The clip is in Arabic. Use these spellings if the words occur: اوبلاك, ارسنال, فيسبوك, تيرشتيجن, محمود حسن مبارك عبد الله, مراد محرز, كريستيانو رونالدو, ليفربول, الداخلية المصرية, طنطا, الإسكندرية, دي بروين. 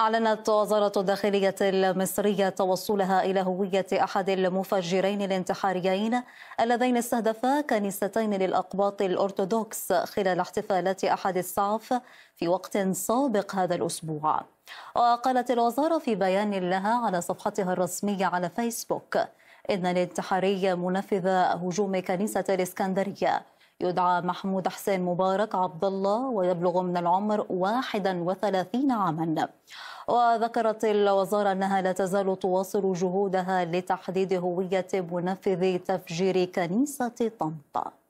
أعلنت وزارة الداخلية المصرية توصلها إلى هوية أحد المفجرين الانتحاريين اللذين استهدفا كنيستين للأقباط الأرثوذكس خلال احتفالات أحد الصعف في وقت سابق هذا الأسبوع. وقالت الوزارة في بيان لها على صفحتها الرسمية على فيسبوك إن الانتحاري منفذ هجوم كنيسة الإسكندرية يدعى محمود حسن مبارك عبد الله ويبلغ من العمر 31 عاما. وذكرت الوزارة أنها لا تزال تواصل جهودها لتحديد هوية منفذ تفجير كنيسة طنطا.